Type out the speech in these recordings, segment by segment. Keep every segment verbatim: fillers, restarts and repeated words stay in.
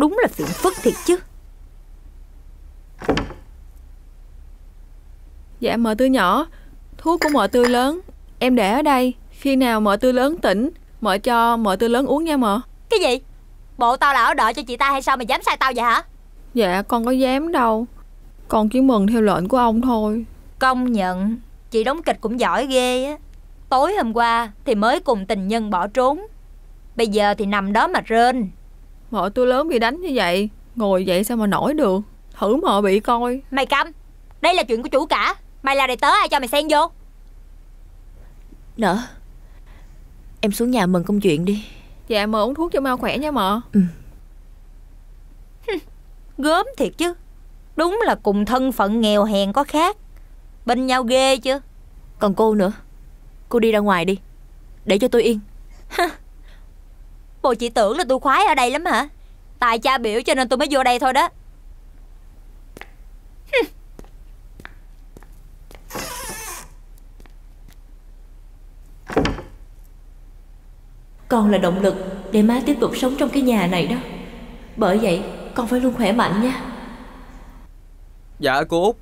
đúng là phiền phức thiệt chứ. Dạ mợ Tư nhỏ, thuốc của mợ Tư lớn em để ở đây, khi nào mợ Tư lớn tỉnh mợ cho mợ Tư lớn uống nha mợ. Cái gì? Bộ tao là ở đợi cho chị ta hay sao mà dám sai tao vậy hả? Dạ con có dám đâu, con chỉ mừng theo lệnh của ông thôi. Công nhận chị đóng kịch cũng giỏi ghê á. Tối hôm qua thì mới cùng tình nhân bỏ trốn, bây giờ thì nằm đó mà rên. Mợ Tư lớn bị đánh như vậy, ngồi vậy sao mà nổi được. Thử mợ bị coi. Mày câm, đây là chuyện của chủ cả, mày là đầy tớ ai cho mày xen vô. Nở, em xuống nhà mừng công chuyện đi. Dạ mợ uống thuốc cho mau khỏe nha mợ. Ừ. Gớm thiệt chứ, đúng là cùng thân phận nghèo hèn có khác, bên nhau ghê chứ. Còn cô nữa, cô đi ra ngoài đi, để cho tôi yên. Bộ chị tưởng là tôi khoái ở đây lắm hả? Tại cha biểu cho nên tôi mới vô đây thôi đó. Con là động lực để má tiếp tục sống trong cái nhà này đó. Bởi vậy con phải luôn khỏe mạnh nha. Dạ cô Út,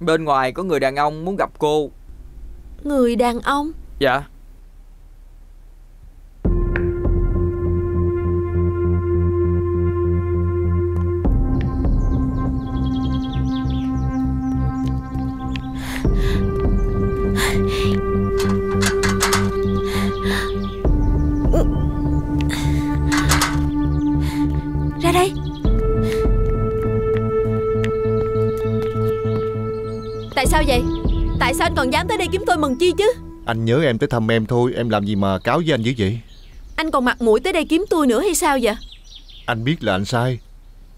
bên ngoài có người đàn ông muốn gặp cô. Người đàn ông? Dạ. Ra đây. Tại sao vậy? Tại sao anh còn dám tới đây kiếm tôi mừng chi chứ? Anh nhớ em tới thăm em thôi, em làm gì mà cáo với anh dữ vậy? Anh còn mặt mũi tới đây kiếm tôi nữa hay sao vậy? Anh biết là anh sai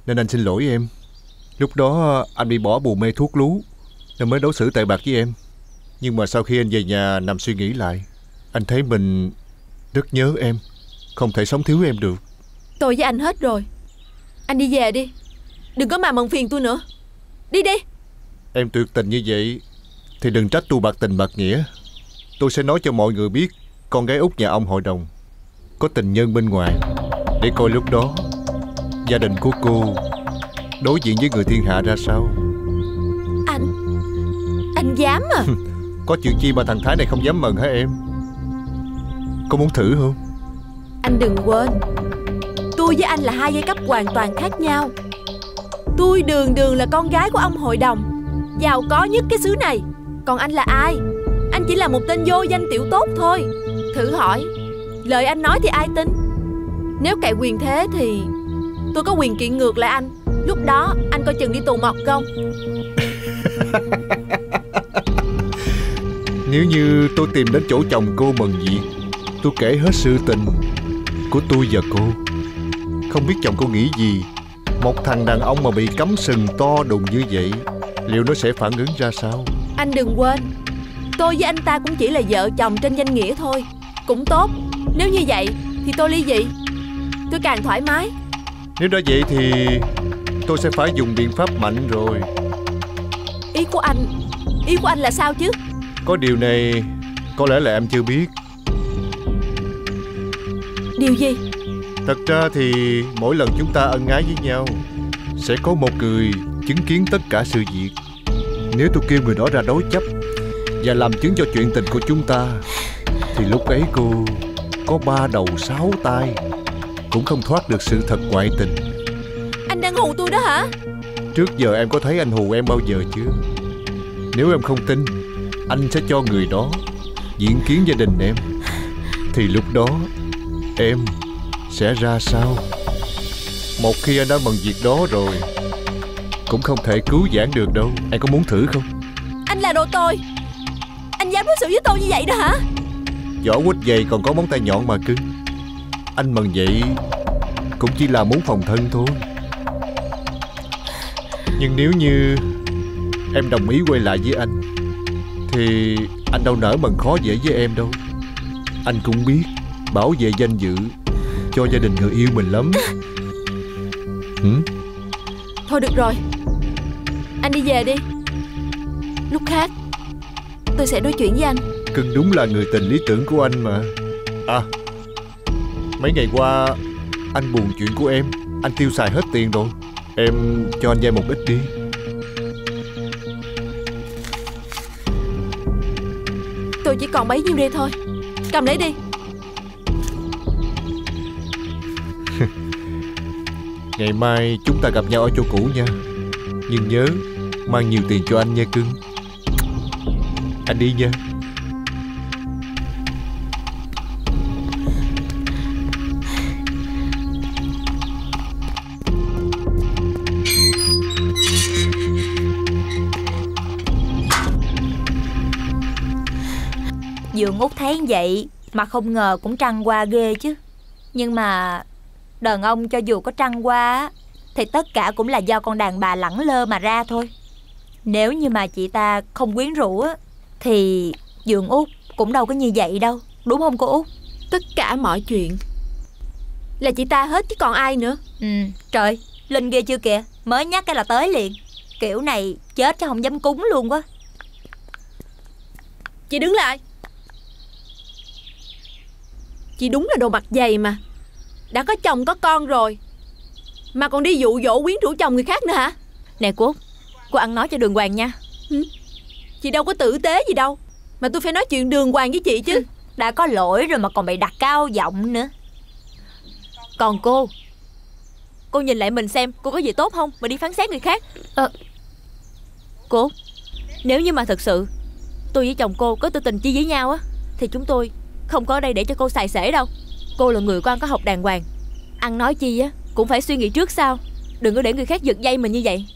nên anh xin lỗi em. Lúc đó anh bị bỏ bù mê thuốc lú nên mới đối xử tệ bạc với em. Nhưng mà sau khi anh về nhà nằm suy nghĩ lại, anh thấy mình rất nhớ em, không thể sống thiếu em được. Tôi với anh hết rồi, anh đi về đi, đừng có mà mần phiền tôi nữa. Đi đi. Em tuyệt tình như vậy thì đừng trách tôi bạc tình bạc nghĩa. Tôi sẽ nói cho mọi người biết con gái út nhà ông hội đồng có tình nhân bên ngoài, để coi lúc đó gia đình của cô đối diện với người thiên hạ ra sao. Anh Anh dám à? Có chuyện chi mà thằng Thái này không dám mần hả em? Có muốn thử không? Anh đừng quên, tôi với anh là hai giai cấp hoàn toàn khác nhau. Tôi đường đường là con gái của ông hội đồng, giàu có nhất cái xứ này. Còn anh là ai? Anh chỉ là một tên vô danh tiểu tốt thôi. Thử hỏi, lời anh nói thì ai tin? Nếu cậy quyền thế thì tôi có quyền kiện ngược lại anh. Lúc đó anh coi chừng đi tù mọt không? Nếu như tôi tìm đến chỗ chồng cô mừng việc, tôi kể hết sự tình của tôi và cô. Không biết chồng cô nghĩ gì. Một thằng đàn ông mà bị cắm sừng to đùng như vậy, liệu nó sẽ phản ứng ra sao? Anh đừng quên, tôi với anh ta cũng chỉ là vợ chồng trên danh nghĩa thôi. Cũng tốt, nếu như vậy thì tôi ly dị, tôi càng thoải mái. Nếu đã vậy thì tôi sẽ phải dùng biện pháp mạnh rồi. Ý của anh, ý của anh là sao chứ? Có điều này có lẽ là em chưa biết. Điều gì? Thật ra thì mỗi lần chúng ta ân ái với nhau, sẽ có một người chứng kiến tất cả sự việc. Nếu tôi kêu người đó ra đối chất và làm chứng cho chuyện tình của chúng ta, thì lúc ấy cô có ba đầu sáu tai cũng không thoát được sự thật ngoại tình. Anh đang hù tôi đó hả? Trước giờ em có thấy anh hù em bao giờ chưa? Nếu em không tin, anh sẽ cho người đó diễn kiến gia đình em. Thì lúc đó em sẽ ra sao? Một khi anh đã mần việc đó rồi, cũng không thể cứu vãn được đâu. Em có muốn thử không? Anh là đồ tôi, anh dám đối xử với tôi như vậy đó hả? Vỏ quýt dày còn có móng tay nhọn mà cưng. Anh mần vậy cũng chỉ là muốn phòng thân thôi. Nhưng nếu như em đồng ý quay lại với anh, thì anh đâu nỡ mần khó dễ với em đâu. Anh cũng biết bảo vệ danh dự cho gia đình người yêu mình lắm. ừ? Thôi được rồi, anh đi về đi, lúc khác tôi sẽ nói chuyện với anh. Cưng đúng là người tình lý tưởng của anh mà. À, mấy ngày qua anh buồn chuyện của em, anh tiêu xài hết tiền rồi. Em cho anh vay một ít đi. Tôi chỉ còn bấy nhiêu đây thôi, cầm lấy đi. Ngày mai chúng ta gặp nhau ở chỗ cũ nha. Nhưng nhớ mang nhiều tiền cho anh nha cưng. Anh đi nha. Dượng Út thấy vậy mà không ngờ cũng trăng qua ghê chứ. Nhưng mà đàn ông cho dù có trăng qua thì tất cả cũng là do con đàn bà lẳng lơ mà ra thôi. Nếu như mà chị ta không quyến rũ á, thì Dượng Út cũng đâu có như vậy đâu, đúng không cô Út? Tất cả mọi chuyện là chị ta hết chứ còn ai nữa. Ừ, trời, Linh ghê chưa kìa, mới nhắc cái là tới liền. Kiểu này chết chứ không dám cúng luôn quá. Chị đứng lại. Chị đúng là đồ mặt dày mà. Đã có chồng có con rồi mà còn đi dụ dỗ quyến rũ chồng người khác nữa hả? Nè cô, cô ăn nói cho đường hoàng nha. Ừ, chị đâu có tử tế gì đâu mà tôi phải nói chuyện đường hoàng với chị chứ. Ừ, đã có lỗi rồi mà còn bị đặt cao giọng nữa. Còn cô, cô nhìn lại mình xem cô có gì tốt không mà đi phán xét người khác. Ờ, cô, nếu như mà thật sự tôi với chồng cô có tư tình chi với nhau á, thì chúng tôi không có ở đây để cho cô xài xể đâu. Cô là người con có học đàng hoàng, ăn nói chi á cũng phải suy nghĩ trước sao, đừng có để người khác giật dây mình như vậy.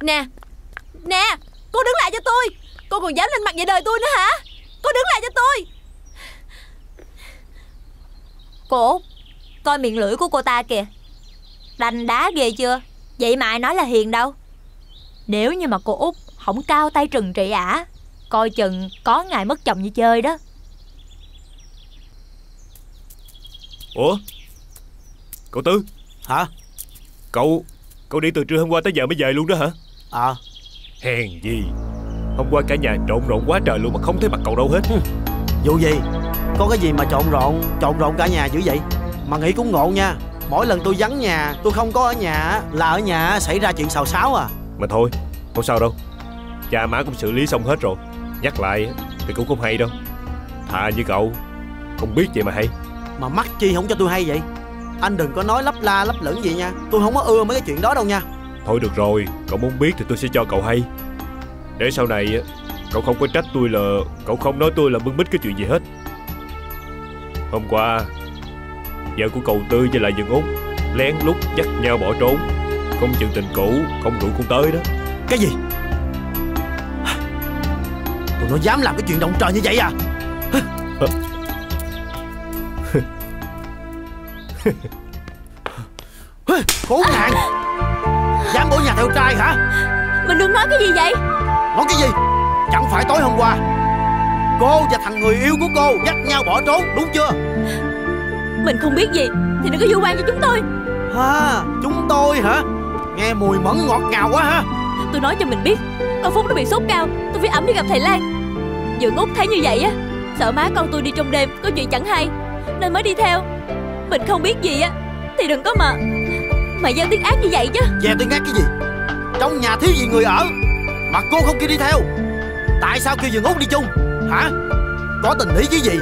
Nè, nè, cô đứng lại cho tôi. Cô còn dám lên mặt vậy đời tôi nữa hả? Cô đứng lại cho tôi. Cô, coi miệng lưỡi của cô ta kìa, đành đá ghê chưa. Vậy mà ai nói là hiền đâu. Nếu như mà cô Út không cao tay trừng trị ả, coi chừng có ngày mất chồng như chơi đó. Ủa, cậu Tư. Hả? Cậu, cậu đi từ trưa hôm qua tới giờ mới về luôn đó hả? À, hèn gì. Hôm qua cả nhà trộn rộn quá trời luôn mà không thấy mặt cậu đâu hết. Vụ gì? Có cái gì mà trộn rộn, trộn rộn cả nhà dữ vậy? Mà nghĩ cũng ngộ nha, mỗi lần tôi vắng nhà, tôi không có ở nhà là ở nhà xảy ra chuyện xào xáo à. Mà thôi, không sao đâu. Cha má cũng xử lý xong hết rồi. Nhắc lại thì cũng không hay đâu. Thà như cậu, không biết vậy mà hay. Mà mắc chi không cho tôi hay vậy? Anh đừng có nói lấp la lấp lửng gì nha. Tôi không có ưa mấy cái chuyện đó đâu nha. Thôi được rồi, cậu muốn biết thì tôi sẽ cho cậu hay. Để sau này cậu không có trách tôi là cậu không nói tôi là bưng bít cái chuyện gì hết. Hôm qua vợ của cậu Tư với lại Dượng Út lén lút dắt nhau bỏ trốn. Không chừng tình cũ không đủ cũng tới đó. Cái gì? Tụi nó dám làm cái chuyện động trời như vậy à? À. Khốn nạn, dám bỏ nhà theo trai hả? Mình đừng nói cái gì vậy. Nói cái gì? Chẳng phải tối hôm qua cô và thằng người yêu của cô dắt nhau bỏ trốn đúng chưa? Mình không biết gì thì đừng có vu oan cho chúng tôi. À, chúng tôi hả? Nghe mùi mẫn ngọt ngào quá ha. Tôi nói cho mình biết, con Phúc nó bị sốt cao, tôi phải ẵm đi gặp thầy Lan. Dượng Út thấy như vậy á, sợ má con tôi đi trong đêm có chuyện chẳng hay nên mới đi theo. Mình không biết gì á thì đừng có mà Mà gieo tiếng ác như vậy chứ. Gieo tiếng ác cái gì? Trong nhà thiếu gì người ở mà cô không kêu đi theo. Tại sao kêu Dượng Út đi chung hả? Có tình ý chứ gì,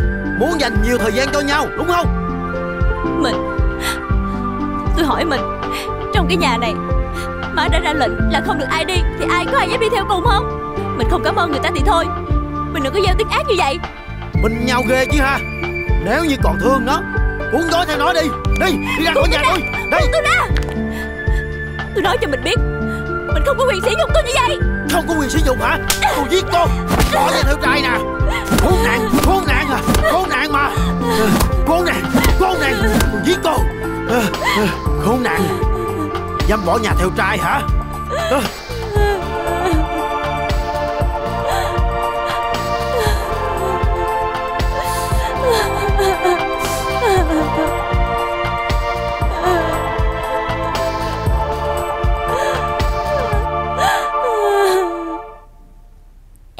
muốn dành nhiều thời gian cho nhau đúng không? Mình, tôi hỏi mình, trong cái nhà này má đã ra lệnh là không được ai đi thì ai có ai dám đi theo cùng không? Mình không cảm ơn người ta thì thôi, mình đừng có gieo tiếng ác như vậy. Mình nhau ghê chứ ha. Nếu như còn thương nó, uống gói theo nó đi. Đi, đi ra khỏi nhà tôi. Đi. Tôi ra. Tôi nói cho mình biết, mình không có quyền sử dụng tôi như vậy. Không có quyền sử dụng hả? Tôi giết cô. Bỏ ra theo trai nè. Khốn nạn, khốn nạn à. Khốn nạn mà. Khốn nạn, khốn nạn. Tôi giết cô. Khốn nạn. Dám bỏ nhà theo trai hả?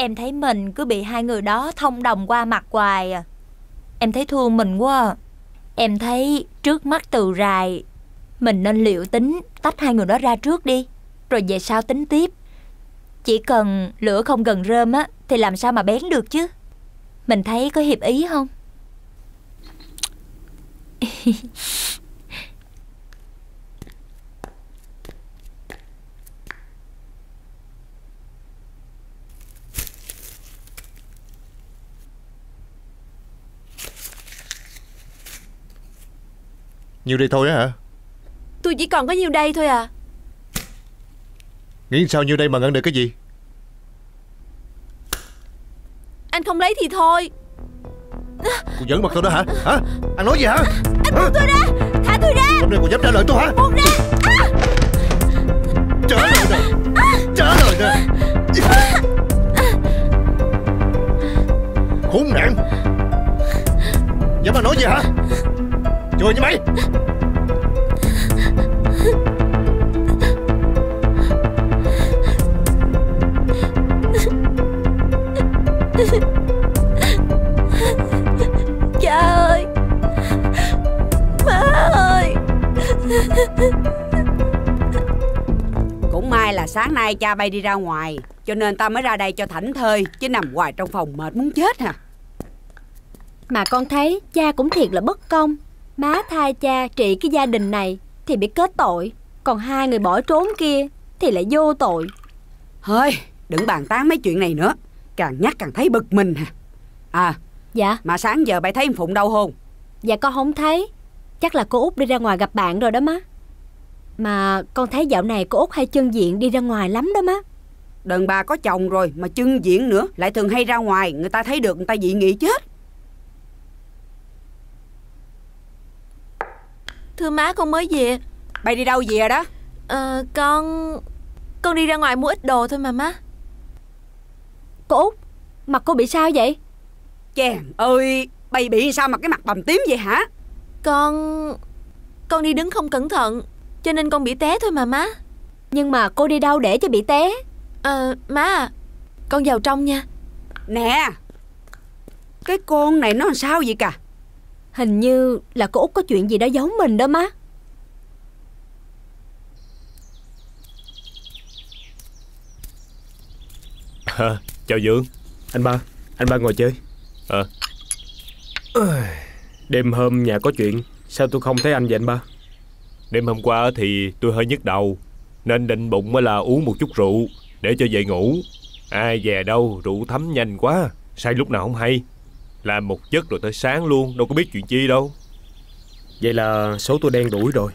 Em thấy mình cứ bị hai người đó thông đồng qua mặt hoài à. Em thấy thương mình quá. Em thấy trước mắt từ rài Mình nên liệu tính tách hai người đó ra trước đi, rồi về sau tính tiếp. Chỉ cần lửa không gần rơm á thì làm sao mà bén được chứ. Mình thấy có hiệp ý không? Nhiều đây thôi á hả? Tôi chỉ còn có nhiêu đây thôi à. Nghĩ sao nhiêu đây mà ngăn được cái gì? Anh không lấy thì thôi. Cô giỡn mặt tôi đó hả? Hả? Anh nói gì hả? Anh buông tôi ra. Thả tôi ra. Hôm nay cô dám trả lời tôi hả? Buông ra. À. Trả lời nè. Trả lời nè. Khốn nạn. Dám mà nói gì hả? Chơi với mày. Cha ơi, má ơi. Cũng may là sáng nay cha bay đi ra ngoài, cho nên ta mới ra đây cho thảnh thơi, chứ nằm hoài trong phòng mệt muốn chết hả? Mà con thấy cha cũng thiệt là bất công. Má thay cha trị cái gia đình này thì bị kết tội, còn hai người bỏ trốn kia thì lại vô tội. Thôi đừng bàn tán mấy chuyện này nữa, càng nhắc càng thấy bực mình hả? À dạ. Mà sáng giờ bà thấy em Phụng đâu không? Dạ con không thấy. Chắc là cô Út đi ra ngoài gặp bạn rồi đó má. Mà con thấy dạo này cô Út hay chưng diện đi ra ngoài lắm đó má. Đừng, bà có chồng rồi mà chưng diện nữa, lại thường hay ra ngoài, người ta thấy được người ta dị nghị chết. Thưa má, con mới về. Bà đi đâu về đó? Ờ, con... Con đi ra ngoài mua ít đồ thôi mà má. Cô Út, mặt cô bị sao vậy? Chàng ơi, bày bị sao mà cái mặt bầm tím vậy hả? Con... Con đi đứng không cẩn thận, cho nên con bị té thôi mà má. Nhưng mà cô đi đâu để cho bị té? Ờ, má à, con vào trong nha. Nè, cái con này nó làm sao vậy cả? Hình như là cô Út có chuyện gì đó giấu mình đó má. À, chào Dượng. Anh ba, anh ba ngồi chơi. Ờ à. Đêm hôm nhà có chuyện, sao tôi không thấy anh và anh ba? Đêm hôm qua thì tôi hơi nhức đầu, nên định bụng mới là uống một chút rượu để cho về ngủ. Ai về đâu, rượu thấm nhanh quá, say lúc nào không hay. Làm một giấc rồi tới sáng luôn, đâu có biết chuyện chi đâu. Vậy là số tôi đen đủi rồi.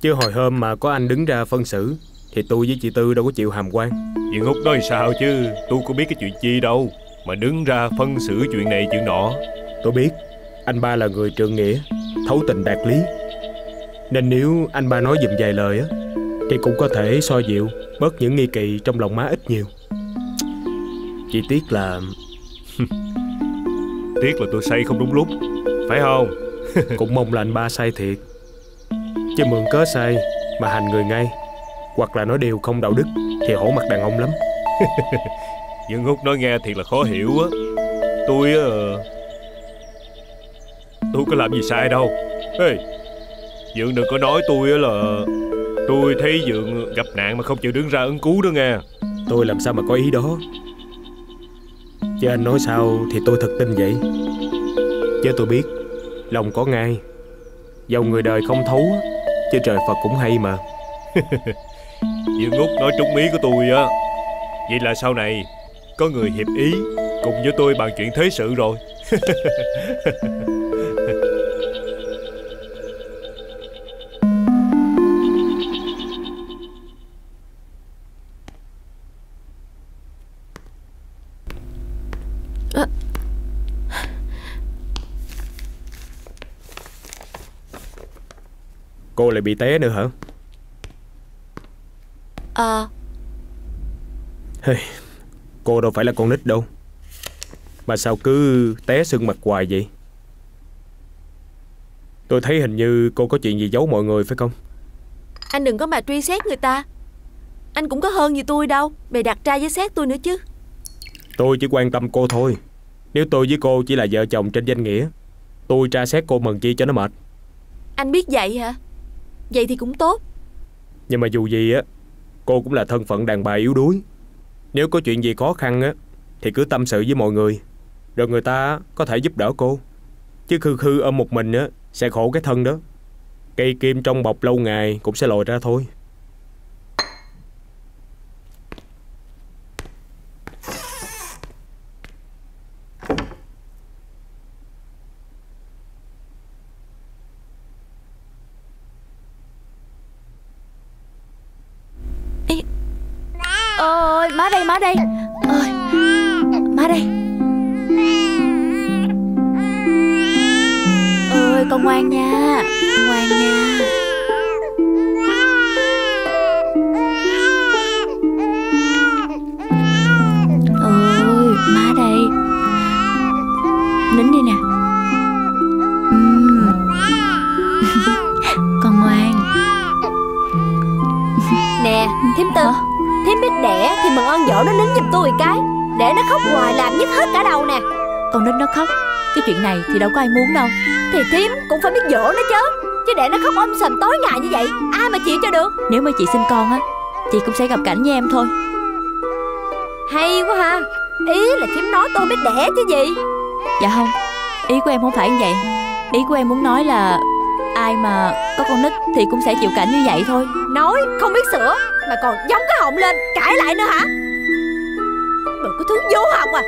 Chứ hồi hôm mà có anh đứng ra phân xử thì tôi với chị Tư đâu có chịu hàm quan. Chị Út nói sao chứ, tôi có biết cái chuyện chi đâu mà đứng ra phân xử chuyện này chuyện nọ. Tôi biết anh ba là người trượng nghĩa, thấu tình đạt lý, nên nếu anh ba nói dùm vài lời á thì cũng có thể xoa dịu bớt những nghi kỵ trong lòng má ít nhiều. Chỉ tiếc là... Tiếc là tôi say không đúng lúc, phải không? Cũng mong là anh ba say thiệt, chứ mượn cớ say mà hành người ngay, hoặc là nói điều không đạo đức thì hổ mặt đàn ông lắm. Nhưng Út nói nghe thiệt là khó hiểu á. Tôi á, tôi có làm gì sai đâu. Ê, Dượng đừng có nói tôi á là... Tôi thấy Dượng gặp nạn mà không chịu đứng ra ứng cứu đó nghe. Tôi làm sao mà có ý đó, chứ anh nói sao thì tôi thật tin vậy. Chứ tôi biết lòng có ngai, dầu người đời không thấu, chứ trời Phật cũng hay mà. Dượng Út nói trúng ý của tôi á. Vậy là sau này có người hiệp ý cùng với tôi bàn chuyện thế sự rồi. Cô lại bị té nữa hả? Ờ. Hey, cô đâu phải là con nít đâu, mà sao cứ té sưng mặt hoài vậy? Tôi thấy hình như cô có chuyện gì giấu mọi người phải không? Anh đừng có mà truy xét người ta. Anh cũng có hơn gì tôi đâu, bày đặt ra với xét tôi nữa chứ. Tôi chỉ quan tâm cô thôi. Nếu tôi với cô chỉ là vợ chồng trên danh nghĩa, tôi tra xét cô mần chi cho nó mệt. Anh biết vậy hả? Vậy thì cũng tốt. Nhưng mà dù gì á, cô cũng là thân phận đàn bà yếu đuối. Nếu có chuyện gì khó khăn á thì cứ tâm sự với mọi người, rồi người ta có thể giúp đỡ cô. Chứ khư khư ôm một mình á sẽ khổ cái thân đó. Cây kim trong bọc lâu ngày cũng sẽ lồi ra thôi. Ôi, má đây, má đây. Ôi, má đây. Ôi, con ngoan nha, ngoan nha. Ôi, má đây. Nín đi nè. uhm. Con ngoan. Nè, thím Tư, thím biết đẻ thì mừng ơn dỗ nó nín giùm tôi cái. Để nó khóc hoài làm nhức hết cả đầu nè. Con nít nó khóc, cái chuyện này thì đâu có ai muốn đâu. Thì thím cũng phải biết dỗ nó chứ. Chứ để nó khóc om sòm tối ngày như vậy, ai mà chịu cho được. Nếu mà chị sinh con á, chị cũng sẽ gặp cảnh như em thôi. Hay quá ha. Ý là thím nói tôi biết đẻ chứ gì. Dạ không, ý của em không phải như vậy. Ý của em muốn nói là ai mà có con nít thì cũng sẽ chịu cảnh như vậy thôi. Nói không biết sửa mà còn giống cái họng lên cãi lại nữa hả? Đừng có thứ vô học à.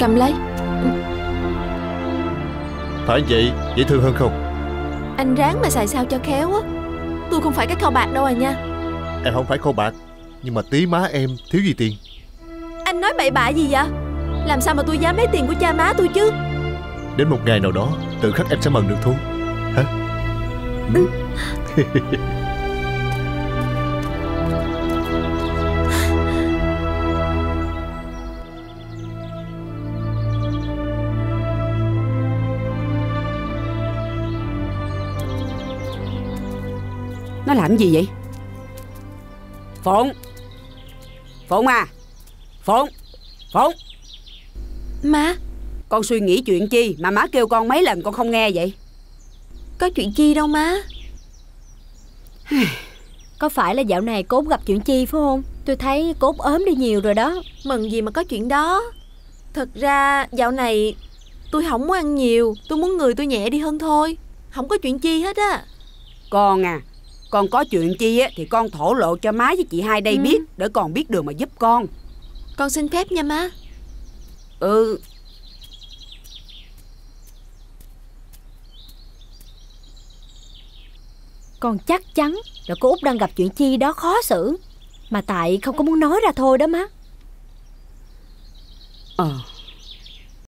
Cầm lấy. Phải vậy, dễ thương hơn không? Anh ráng mà xài sao cho khéo á. Tôi không phải cái khâu bạc đâu à nha. Em không phải khâu bạc, nhưng mà tí má em thiếu gì tiền. Anh nói bậy bạ gì vậy? Làm sao mà tôi dám lấy tiền của cha má tôi chứ. Đến một ngày nào đó tự khắc em sẽ mần được thôi. Hả? Ừ. Nó làm gì vậy? Phụng, Phụng à, Phụng, Phụng. Má, con suy nghĩ chuyện chi mà má kêu con mấy lần con không nghe vậy? Có chuyện chi đâu má. Có phải là dạo này Cốt gặp chuyện chi phải không? Tôi thấy Cốt ốm đi nhiều rồi đó. Mừng gì mà có chuyện đó. Thật ra dạo này tôi không muốn ăn nhiều, tôi muốn người tôi nhẹ đi hơn thôi. Không có chuyện chi hết á. Con à, con có chuyện chi á thì con thổ lộ cho má với chị hai đây ừ. biết, để còn biết đường mà giúp con. Con xin phép nha má. Ừ. Con chắc chắn là cô Út đang gặp chuyện chi đó khó xử, mà tại không có muốn nói ra thôi đó má. Ờ à.